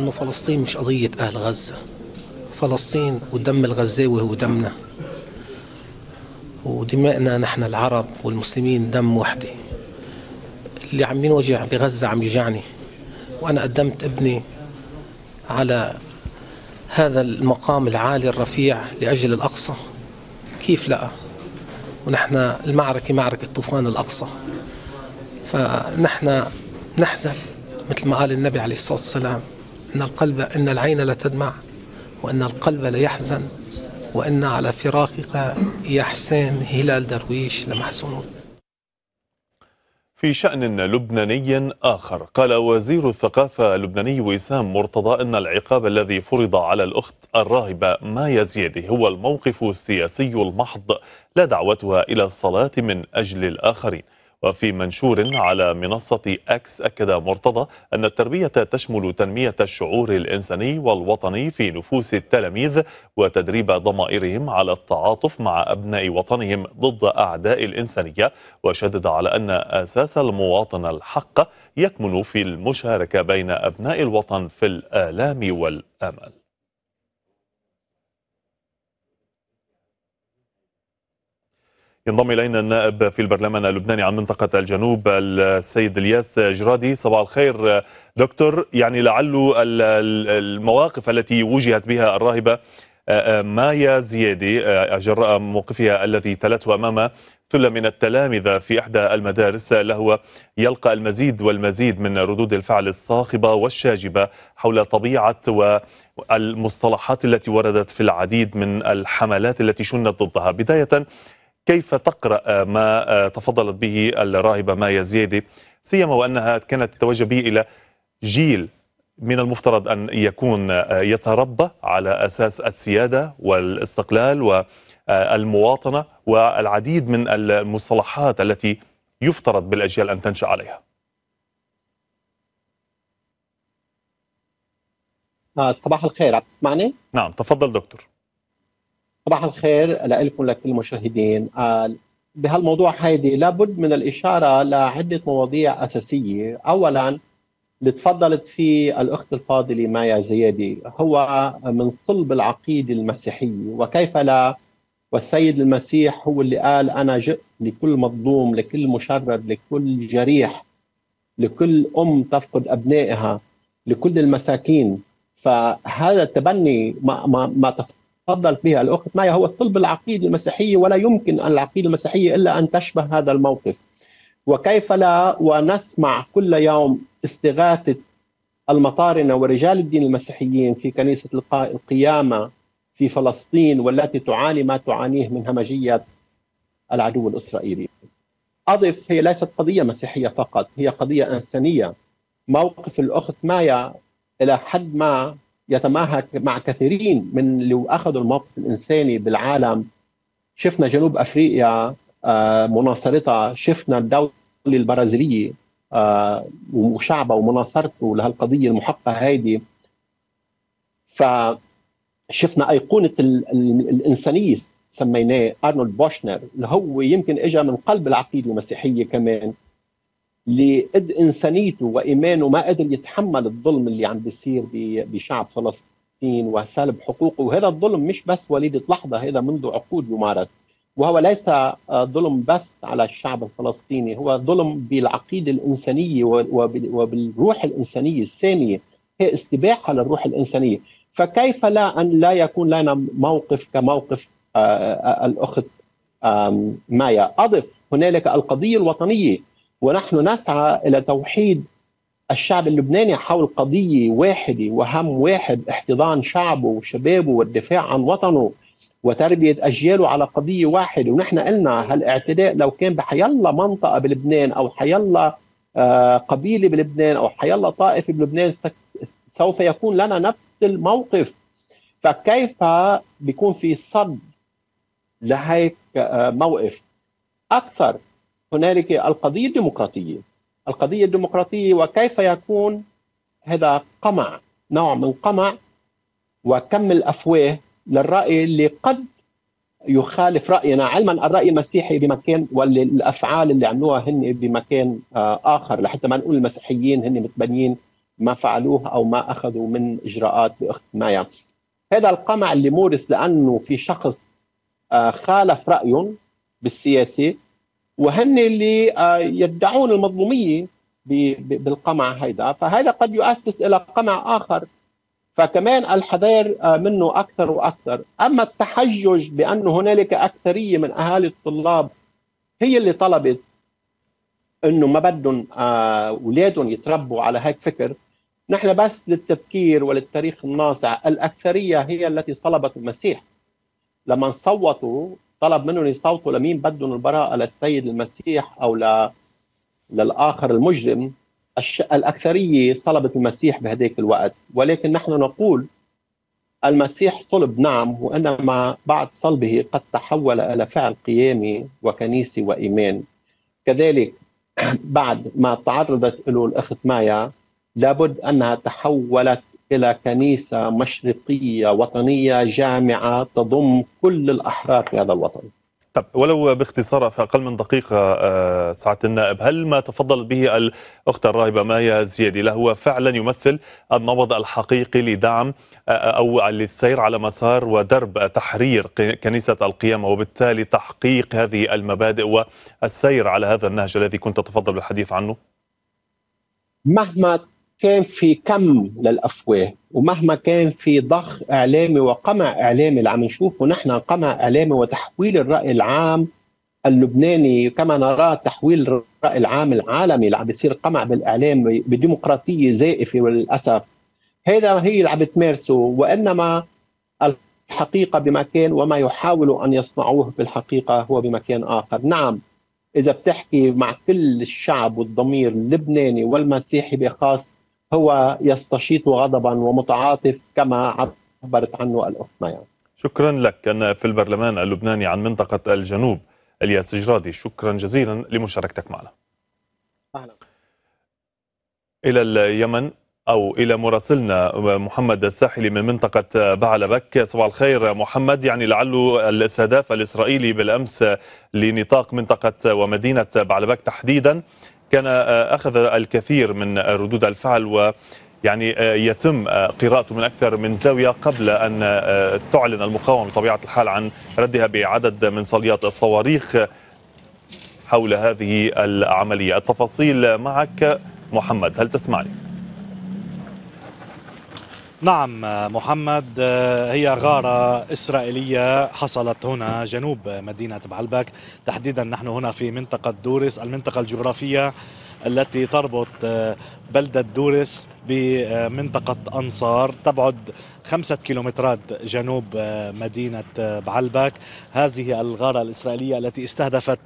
إنه فلسطين مش قضية أهل غزة، فلسطين ودم الغزاوي هو دمنا ودمائنا نحن العرب والمسلمين دم وحدي. اللي عم ينوجع بغزة عم يجعني، وأنا قدمت ابني على هذا المقام العالي الرفيع لأجل الأقصى. كيف لا؟ ونحن المعركة معركة طوفان الأقصى، فنحن نحزن مثل ما قال النبي عليه الصلاة والسلام: إن القلب إن العين لا تدمع وإن القلب لا يحزن وإن على فراقك يا حسين هلال درويش لمحزونون. في شأن لبناني آخر، قال وزير الثقافة اللبناني وسام مرتضى إن العقاب الذي فرض على الأخت الراهبة مايا زيادي هو الموقف السياسي المحض لا دعوتها إلى الصلاة من أجل الآخرين. وفي منشور على منصة أكس أكد مرتضى أن التربية تشمل تنمية الشعور الإنساني والوطني في نفوس التلاميذ وتدريب ضمائرهم على التعاطف مع أبناء وطنهم ضد أعداء الإنسانية، وشدد على أن أساس المواطنة الحق يكمن في المشاركة بين أبناء الوطن في الآلام والأمل. ينضم إلينا النائب في البرلمان اللبناني عن منطقة الجنوب السيد إلياس جرادي. صباح الخير دكتور. يعني لعل المواقف التي وجهت بها الراهبة مايا زيادي جراء موقفها الذي تلته أمام ثلة من التلامذة في إحدى المدارس لهو يلقى المزيد والمزيد من ردود الفعل الصاخبة والشاجبة حول طبيعة والمصطلحات التي وردت في العديد من الحملات التي شنت ضدها. بداية، كيف تقرأ ما تفضلت به الراهبة مايا زيادي، سيما وأنها كانت تتوجه به إلى جيل من المفترض أن يكون يتربى على أساس السيادة والاستقلال والمواطنة والعديد من المصطلحات التي يفترض بالأجيال أن تنشأ عليها؟ صباح الخير، عم تسمعني؟ نعم تفضل دكتور. صباح الخير لكم ولكل المشاهدين. بهالموضوع هيدي لابد من الإشارة لعدة مواضيع أساسية. أولا، اللي تفضلت فيه الأخت الفاضلة مايا زيادي هو من صلب العقيدة المسيحية، وكيف لا والسيد المسيح هو اللي قال: أنا جئت لكل مظلوم، لكل مشرد، لكل جريح، لكل أم تفقد أبنائها، لكل المساكين. فهذا التبني ما, ما, ما تفضل تفضلت بها الأخت مايا هو صلب العقيدة المسيحية، ولا يمكن أن العقيدة المسيحية إلا أن تشبه هذا الموقف. وكيف لا ونسمع كل يوم استغاثة المطارنة ورجال الدين المسيحيين في كنيسة القيامة في فلسطين، والتي تعاني ما تعانيه من همجية العدو الإسرائيلي. أضف، هي ليست قضية مسيحية فقط، هي قضية إنسانية. موقف الأخت مايا إلى حد ما يتماهك مع كثيرين من اللي أخذوا الموقف الإنساني بالعالم. شفنا جنوب أفريقيا مناصرتها، شفنا الدولة البرازيلية وشعبها ومناصرته لهالقضية المحقة هيدي. فشفنا أيقونة الإنسانية سميناه أرنولد بوشنر، اللي هو يمكن إجا من قلب العقيدة المسيحية كمان، اللي قد إنسانيته وإيمانه ما قدر يتحمل الظلم اللي عم بيصير بشعب فلسطين وسلب حقوقه. وهذا الظلم مش بس وليدة لحظة، هذا منذ عقود يمارس، وهو ليس ظلم بس على الشعب الفلسطيني، هو ظلم بالعقيدة الإنسانية وبالروح الإنسانية السامية، هي استباحة للروح الإنسانية. فكيف لا أن لا يكون لنا موقف كموقف الأخت مايا. أضف، هنالك القضية الوطنية، ونحن نسعى إلى توحيد الشعب اللبناني حول قضية واحدة وهم واحد: احتضان شعبه وشبابه والدفاع عن وطنه وتربية أجياله على قضية واحدة. ونحن قلنا هالاعتداء لو كان بحيالله منطقة بلبنان أو حيالله قبيلة بلبنان أو حيالله طائفة بلبنان سوف يكون لنا نفس الموقف. فكيف بيكون في صد لهيك موقف؟ أكثر، هنالك القضية الديمقراطية، القضية الديمقراطية وكيف يكون هذا قمع، نوع من قمع وكم الأفواه للرأي اللي قد يخالف رأينا، علما الرأي المسيحي بمكان والأفعال اللي عملوها هن بمكان آخر، لحتى ما نقول المسيحيين هن متبنيين ما فعلوه أو ما أخذوا من إجراءات بأخت مايا. هذا القمع اللي مورس لأنه في شخص خالف رأيهم بالسياسة، وهن اللي يدعون المظلومية بالقمع هيدا، فهذا قد يؤسس إلى قمع آخر، فكمان الحذر منه أكثر وأكثر. أما التحجج بأن هنالك أكثرية من أهالي الطلاب هي اللي طلبت أنه ما بدهم أولادهم يتربوا على هيك فكر، نحن بس للتذكير وللتاريخ الناصع، الأكثرية هي التي صلبت المسيح لما صوتوا، طلب منهم يصوتوا لمين بدهم البراءة، للسيد المسيح أو ل... للآخر المجرم. الش... الأكثرية صلبت المسيح بهذيك الوقت، ولكن نحن نقول المسيح صلب نعم، وإنما بعد صلبه قد تحول إلى فعل قيامي وكنيسي وإيمان. كذلك بعد ما تعرضت له الأخت مايا لابد أنها تحولت إلى كنيسة مشرقية وطنية جامعة تضم كل الأحرار في هذا الوطن. طب ولو باختصار في أقل من دقيقة سعادة النائب، هل ما تفضلت به الأخت الراهبة مايا زيادي لهو فعلا يمثل النبض الحقيقي لدعم أو للسير على مسار ودرب تحرير كنيسة القيامة، وبالتالي تحقيق هذه المبادئ والسير على هذا النهج الذي كنت تفضل بالحديث عنه؟ مهما كان في كم للأفواه ومهما كان في ضخ إعلامي وقمع إعلامي، اللي عم نشوفه نحن قمع إعلامي وتحويل الرأي العام اللبناني كما نراه تحويل الرأي العام العالمي اللي عم بيصير قمع بالإعلام بديمقراطية زائفة وللأسف، هذا هي اللي عم بتمارسه، وإنما الحقيقة بمكان وما يحاولوا أن يصنعوه بالحقيقة هو بمكان آخر. نعم إذا بتحكي مع كل الشعب والضمير اللبناني والمسيحي بخاص هو يستشيط غضبا ومتعاطف كما عبرت عنه الأخت مايا. شكرا لك. أنا في البرلمان اللبناني عن منطقة الجنوب إلياس جرادي، شكرا جزيلا لمشاركتك معنا. أهلا. إلى اليمن أو إلى مراسلنا محمد الساحلي من منطقة بعلبك. صباح الخير محمد. يعني لعله الاستهداف الإسرائيلي بالأمس لنطاق منطقة ومدينة بعلبك تحديدا كان أخذ الكثير من ردود الفعل، ويعني يتم قراءته من أكثر من زاوية قبل أن تعلن المقاومة بطبيعة الحال عن ردها بعدد من صليات الصواريخ حول هذه العملية. التفاصيل معك محمد، هل تسمعني؟ نعم محمد، هي غارة إسرائيلية حصلت هنا جنوب مدينة بعلبك تحديدا. نحن هنا في منطقة دورس، المنطقة الجغرافية التي تربط بلدة دورس بمنطقة أنصار، تبعد خمسة كيلومترات جنوب مدينة بعلبك. هذه الغارة الإسرائيلية التي استهدفت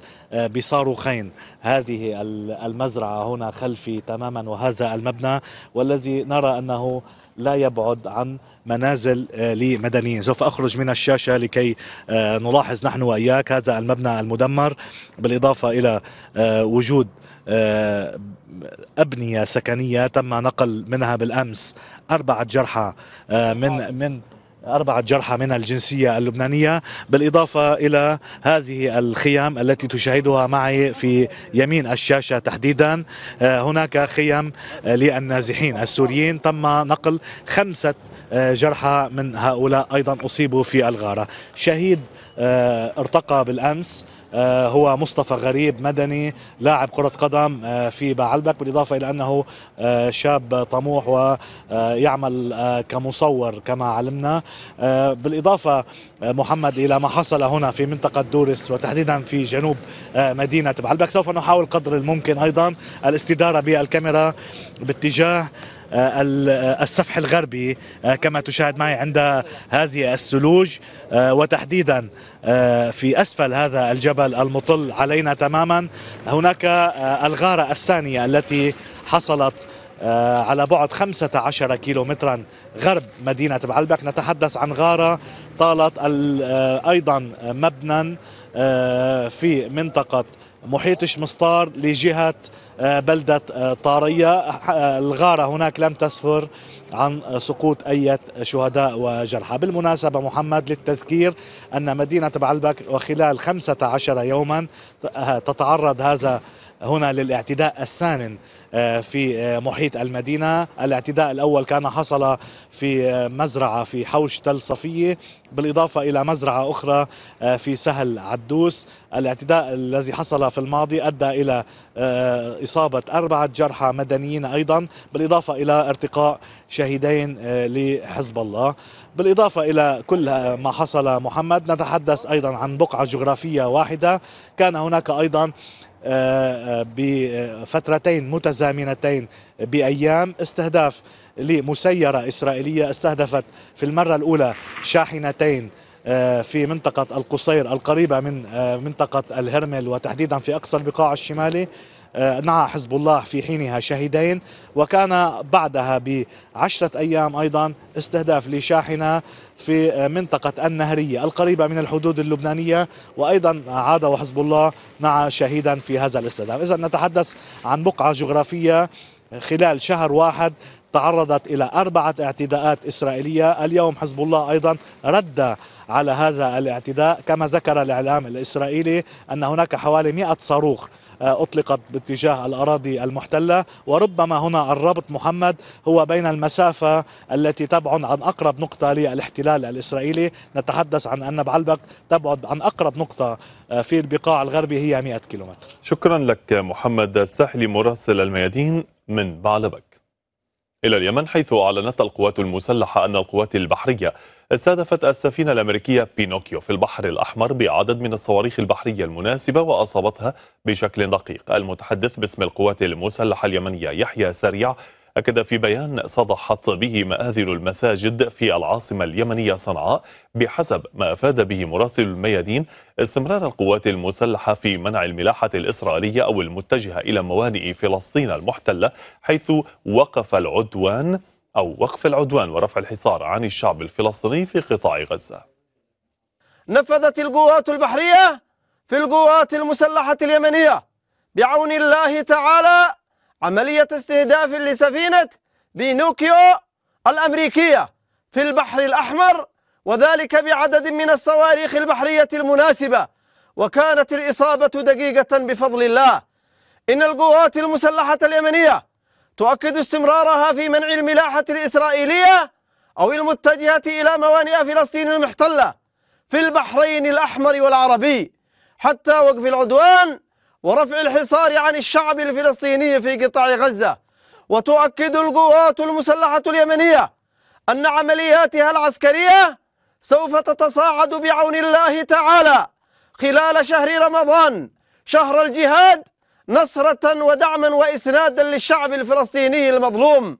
بصاروخين هذه المزرعة هنا خلفي تماما وهذا المبنى، والذي نرى أنه لا يبعد عن منازل لمدنيين. سوف أخرج من الشاشة لكي نلاحظ نحن وإياك هذا المبنى المدمر، بالإضافة إلى وجود أبنية سكنية تم نقل منها بالأمس أربعة جرحى من من أربعة جرحى من الجنسية اللبنانية، بالإضافة إلى هذه الخيام التي تشاهدها معي في يمين الشاشة تحديدا. هناك خيام للنازحين السوريين تم نقل خمسة جرحى من هؤلاء أيضا أصيبوا في الغارة. شهيد ارتقى بالأمس هو مصطفى غريب، مدني لاعب كرة قدم في بعلبك، بالإضافة إلى أنه شاب طموح ويعمل كمصور كما علمنا. بالإضافة محمد إلى ما حصل هنا في منطقة دورس وتحديدا في جنوب مدينة بعلبك. سوف نحاول قدر الممكن أيضا الاستدارة بالكاميرا باتجاه السفح الغربي كما تشاهد معي عند هذه الثلوج، وتحديدا في أسفل هذا الجبل المطل علينا تماما. هناك الغارة الثانية التي حصلت على بعد خمسة عشر كيلومترا غرب مدينة بعلبك. نتحدث عن غارة طالت أيضا مبنى في منطقة محيط شمسطار لجهة بلدة طارية. الغارة هناك لم تسفر عن سقوط أي شهداء وجرحى. بالمناسبة محمد للتذكير أن مدينة بعلبك وخلال خمسة عشر يوما تتعرض هذا هنا للاعتداء الثانٍ في محيط المدينة. الاعتداء الأول كان حصل في مزرعة في حوش تل صفية بالإضافة إلى مزرعة أخرى في سهل عدوس. الاعتداء الذي حصل في الماضي أدى إلى إصابة أربعة جرحى مدنيين أيضا بالإضافة إلى ارتقاء شهيدين لحزب الله. بالإضافة إلى كل ما حصل محمد، نتحدث أيضا عن بقعة جغرافية واحدة. كان هناك أيضا بفترتين متزامنتين بأيام استهداف لمسيرة إسرائيلية استهدفت في المرة الأولى شاحنتين في منطقة القصير القريبة من منطقة الهرمل وتحديدا في أقصى البقاع الشمالي، نعى حزب الله في حينها شهيدين. وكان بعدها بعشرة أيام أيضا استهداف لشاحنة في منطقة النهرية القريبة من الحدود اللبنانية، وأيضا عاد وحزب الله نعى شهيدا في هذا الاستهداف. إذا نتحدث عن بقعة جغرافية خلال شهر واحد تعرضت إلى أربعة اعتداءات إسرائيلية. اليوم حزب الله أيضا رد على هذا الاعتداء، كما ذكر الإعلام الإسرائيلي أن هناك حوالي مئة صاروخ أطلقت باتجاه الأراضي المحتلة، وربما هنا الربط محمد هو بين المسافة التي تبعد عن أقرب نقطة للاحتلال الإسرائيلي. نتحدث عن أن بعلبك تبعد عن أقرب نقطة في البقاع الغربي هي مئة كيلومتر. شكرا لك محمد الساحلي مراسل الميادين من بعلبك. إلى اليمن، حيث أعلنت القوات المسلحة أن القوات البحرية استهدفت السفينة الأمريكية بينوكيو في البحر الأحمر بعدد من الصواريخ البحرية المناسبة وأصابتها بشكل دقيق. المتحدث باسم القوات المسلحة اليمنية يحيى سريع أكد في بيان صدحت به مآذن المساجد في العاصمة اليمنية صنعاء، بحسب ما أفاد به مراسل الميادين استمرار القوات المسلحة في منع الملاحة الإسرائيلية أو المتجهة إلى موانئ فلسطين المحتلة، حيث وقف العدوان أو وقف العدوان ورفع الحصار عن الشعب الفلسطيني في قطاع غزة. نفذت القوات البحرية في القوات المسلحة اليمنية بعون الله تعالى عملية استهداف لسفينة بينوكيو الأمريكية في البحر الأحمر، وذلك بعدد من الصواريخ البحرية المناسبة، وكانت الإصابة دقيقة بفضل الله. إن القوات المسلحة اليمنية تؤكد استمرارها في منع الملاحة الإسرائيلية أو المتجهة إلى موانئ فلسطين المحتلة في البحرين الأحمر والعربي حتى وقف العدوان ورفع الحصار عن الشعب الفلسطيني في قطاع غزة. وتؤكد القوات المسلحة اليمنية أن عملياتها العسكرية سوف تتصاعد بعون الله تعالى خلال شهر رمضان، شهر الجهاد، نصرة ودعما وإسنادا للشعب الفلسطيني المظلوم.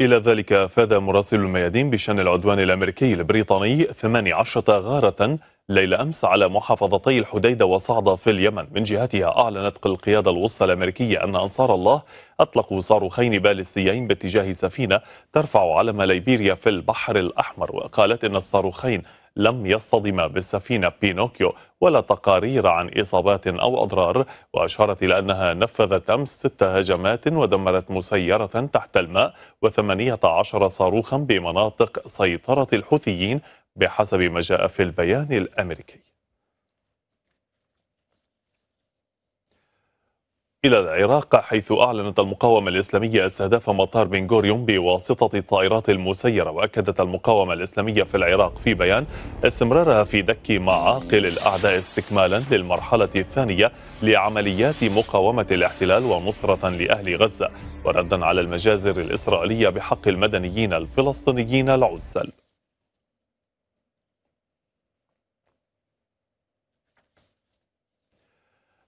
إلى ذلك أفاد مراسل الميادين بشأن العدوان الأمريكي البريطاني ثمانية عشر غارة ليلة أمس على محافظتي الحديدة وصعدة في اليمن. من جهتها أعلنت القيادة الوسطى الأمريكية أن أنصار الله أطلقوا صاروخين باليستيين باتجاه سفينة ترفع علم ليبيريا في البحر الأحمر، وقالت إن الصاروخين لم يصطدما بالسفينة بينوكيو ولا تقارير عن إصابات أو أضرار، وأشارت إلى أنها نفذت أمس ست هجمات ودمرت مسيرة تحت الماء وثمانية عشر صاروخا بمناطق سيطرة الحوثيين بحسب ما جاء في البيان الأمريكي. إلى العراق، حيث أعلنت المقاومة الإسلامية استهداف مطار بن غوريون بواسطة الطائرات المسيرة. وأكدت المقاومة الإسلامية في العراق في بيان استمرارها في دك معاقل الأعداء استكمالا للمرحلة الثانية لعمليات مقاومة الاحتلال ونصرة لأهل غزة، وردا على المجازر الإسرائيلية بحق المدنيين الفلسطينيين العزل.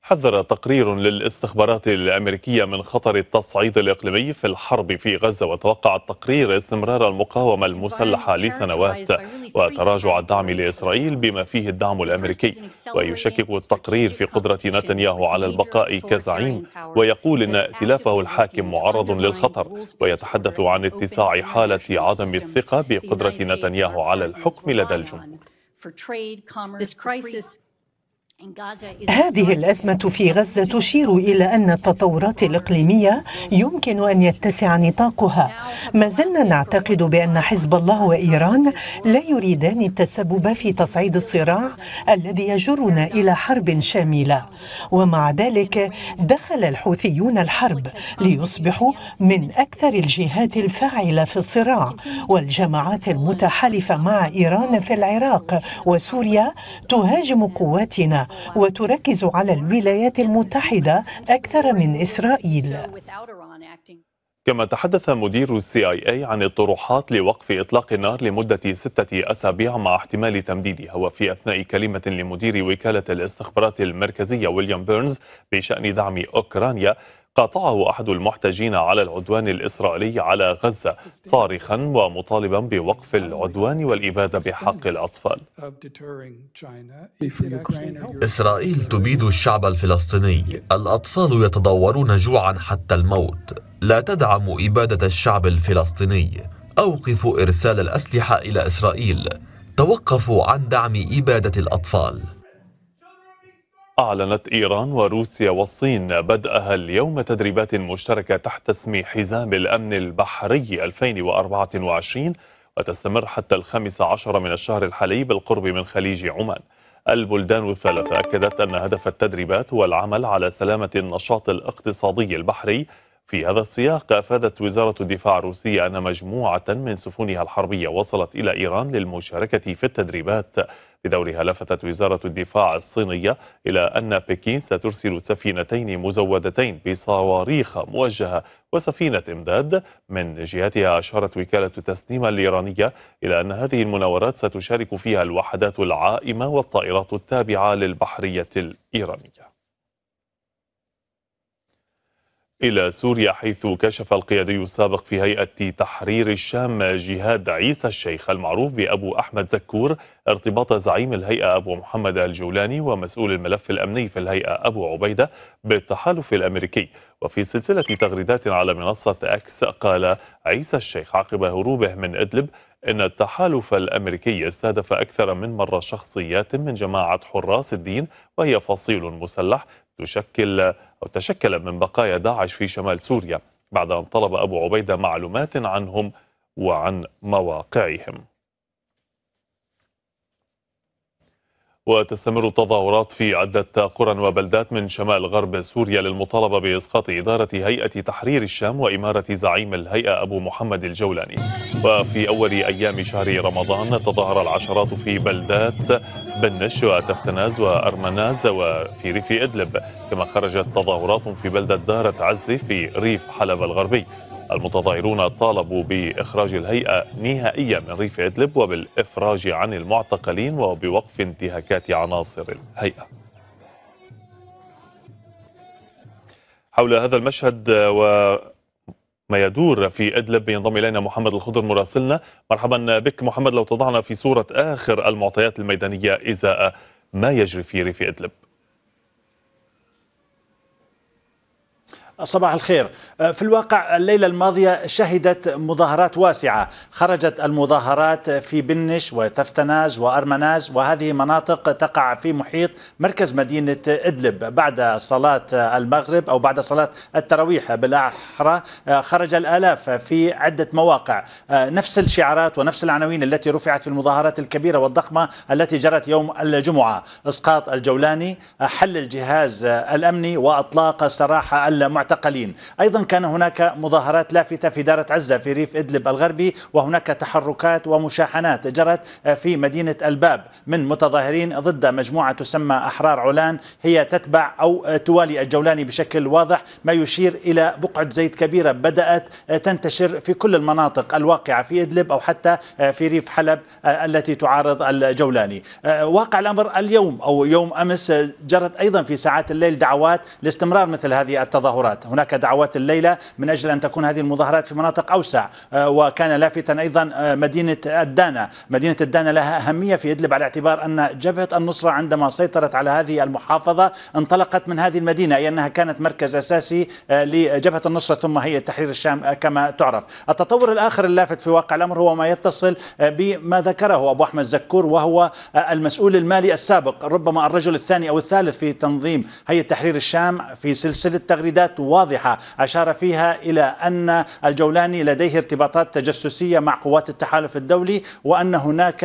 حذر تقرير للاستخبارات الأمريكية من خطر التصعيد الإقليمي في الحرب في غزة، وتوقع التقرير استمرار المقاومة المسلحة لسنوات وتراجع الدعم لإسرائيل بما فيه الدعم الأمريكي. ويشكك التقرير في قدرة نتنياهو على البقاء كزعيم، ويقول إن ائتلافه الحاكم معرض للخطر، ويتحدث عن اتساع حالة عدم الثقة بقدرة نتنياهو على الحكم لدى الجمهور. هذه الأزمة في غزة تشير إلى أن التطورات الإقليمية يمكن أن يتسع نطاقها. ما زلنا نعتقد بأن حزب الله وإيران لا يريدان التسبب في تصعيد الصراع الذي يجرنا إلى حرب شاملة، ومع ذلك دخل الحوثيون الحرب ليصبحوا من أكثر الجهات الفاعلة في الصراع، والجماعات المتحالفة مع إيران في العراق وسوريا تهاجم قواتنا وتركز على الولايات المتحدة أكثر من إسرائيل. كما تحدث مدير السي آي إيه عن الطروحات لوقف إطلاق النار لمدة ستة أسابيع مع احتمال تمديدها. وفي أثناء كلمة لمدير وكالة الاستخبارات المركزية ويليام بيرنز بشأن دعم أوكرانيا، قاطعه أحد المحتجين على العدوان الإسرائيلي على غزة صارخا ومطالبا بوقف العدوان والإبادة بحق الأطفال. إسرائيل تبيد الشعب الفلسطيني، الأطفال يتضورون جوعا حتى الموت، لا تدعم إبادة الشعب الفلسطيني، أوقفوا إرسال الأسلحة إلى إسرائيل، توقفوا عن دعم إبادة الأطفال. أعلنت إيران وروسيا والصين بدءها اليوم تدريبات مشتركة تحت اسم حزام الأمن البحري ألفين وأربعة وعشرين، وتستمر حتى الخامس عشر من الشهر الحالي بالقرب من خليج عمان. البلدان الثلاثة أكدت أن هدف التدريبات هو العمل على سلامة النشاط الاقتصادي البحري. في هذا السياق أفادت وزارة الدفاع الروسية أن مجموعة من سفنها الحربية وصلت إلى إيران للمشاركة في التدريبات. بدورها لفتت وزارة الدفاع الصينية إلى أن بكين سترسل سفينتين مزودتين بصواريخ موجهة وسفينة إمداد. من جهتها أشارت وكالة التسنيم الإيرانية إلى أن هذه المناورات ستشارك فيها الوحدات العائمة والطائرات التابعة للبحرية الإيرانية. إلى سوريا، حيث كشف القيادي السابق في هيئة تحرير الشام جهاد عيسى الشيخ المعروف بأبو أحمد زكور ارتباط زعيم الهيئة أبو محمد الجولاني ومسؤول الملف الأمني في الهيئة أبو عبيدة بالتحالف الأمريكي. وفي سلسلة تغريدات على منصة أكس قال عيسى الشيخ عقب هروبه من إدلب إن التحالف الأمريكي استهدف أكثر من مرة شخصيات من جماعة حراس الدين، وهي فصيل مسلح تشكل أو تشكل من بقايا داعش في شمال سوريا، بعد أن طلب أبو عبيدة معلومات عنهم وعن مواقعهم. وتستمر التظاهرات في عدة قرى وبلدات من شمال غرب سوريا للمطالبة بإسقاط إدارة هيئة تحرير الشام وإمارة زعيم الهيئة أبو محمد الجولاني. وفي أول أيام شهر رمضان تظاهر العشرات في بلدات بنش وتفتناز وأرمناز وفي ريف إدلب، كما خرجت تظاهرات في بلدة دارة عزة في ريف حلب الغربي. المتظاهرون طالبوا بإخراج الهيئة نهائيا من ريف إدلب وبالإفراج عن المعتقلين وبوقف انتهاكات عناصر الهيئة. حول هذا المشهد وما يدور في إدلب ينضم إلينا محمد الخضر مراسلنا. مرحبا بك محمد، لو تضعنا في صورة آخر المعطيات الميدانية إزاء ما يجري في ريف إدلب. صباح الخير. في الواقع الليلة الماضية شهدت مظاهرات واسعة، خرجت المظاهرات في بنش وتفتناز وأرمناز، وهذه مناطق تقع في محيط مركز مدينة إدلب. بعد صلاة المغرب أو بعد صلاة التراويح بالأحرى خرج الآلاف في عدة مواقع. نفس الشعارات ونفس العناوين التي رفعت في المظاهرات الكبيرة والضخمة التي جرت يوم الجمعة: إسقاط الجولاني، حل الجهاز الأمني، وأطلاق سراح المعتقلين. أيضا كان هناك مظاهرات لافتة في دارة عزة في ريف إدلب الغربي، وهناك تحركات ومشاحنات جرت في مدينة الباب من متظاهرين ضد مجموعة تسمى أحرار علان، هي تتبع أو توالي الجولاني بشكل واضح، ما يشير إلى بقعة زيت كبيرة بدأت تنتشر في كل المناطق الواقعة في إدلب أو حتى في ريف حلب التي تعارض الجولاني. واقع الأمر اليوم أو يوم أمس جرت أيضا في ساعات الليل دعوات لاستمرار مثل هذه التظاهرات. مظاهرات، هناك دعوات الليلة من أجل أن تكون هذه المظاهرات في مناطق أوسع. وكان لافتا أيضا مدينة الدانة، مدينة الدانة لها أهمية في إدلب على اعتبار أن جبهة النصرة عندما سيطرت على هذه المحافظة انطلقت من هذه المدينة، أي أنها كانت مركز أساسي لجبهة النصرة ثم هي تحرير الشام كما تعرف. التطور الآخر اللافت في واقع الأمر هو ما يتصل بما ذكره أبو أحمد زكور وهو المسؤول المالي السابق، ربما الرجل الثاني أو الثالث في تنظيم هيئة تحرير الشام، في سلسلة تغريدات واضحة أشار فيها إلى أن الجولاني لديه ارتباطات تجسسية مع قوات التحالف الدولي، وأن هناك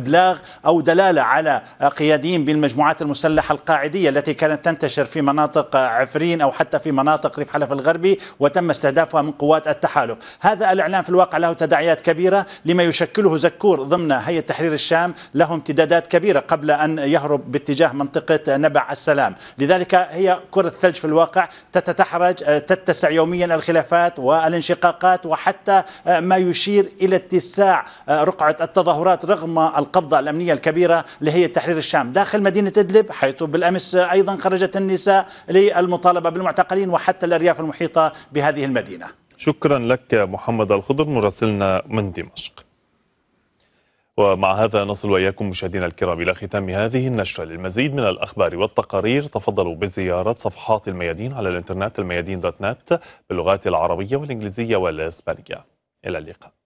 إبلاغ أو دلالة على قياديين بالمجموعات المسلحة القاعدية التي كانت تنتشر في مناطق عفرين أو حتى في مناطق ريف حلب الغربي وتم استهدافها من قوات التحالف. هذا الإعلان في الواقع له تداعيات كبيرة لما يشكله زكور ضمن هيئة تحرير الشام، له امتدادات كبيرة قبل أن يهرب باتجاه منطقة نبع السلام. لذلك هي كرة ثلج في الواقع تتحرج، تتسع يوميا الخلافات والانشقاقات وحتى ما يشير إلى اتساع رقعة التظاهرات رغم القبضة الأمنية الكبيرة لهيئة تحرير الشام داخل مدينة إدلب، حيث بالأمس أيضا خرجت النساء للمطالبة بالمعتقلين وحتى الأرياف المحيطة بهذه المدينة. شكرا لك محمد الخضر مراسلنا من دمشق. ومع هذا نصل وإياكم مشاهدينا الكرام إلى ختام هذه النشرة. للمزيد من الأخبار والتقارير تفضلوا بزيارة صفحات الميادين على الإنترنت، الميادين دوت نت، باللغات العربية والإنجليزية والإسبانية. إلى اللقاء.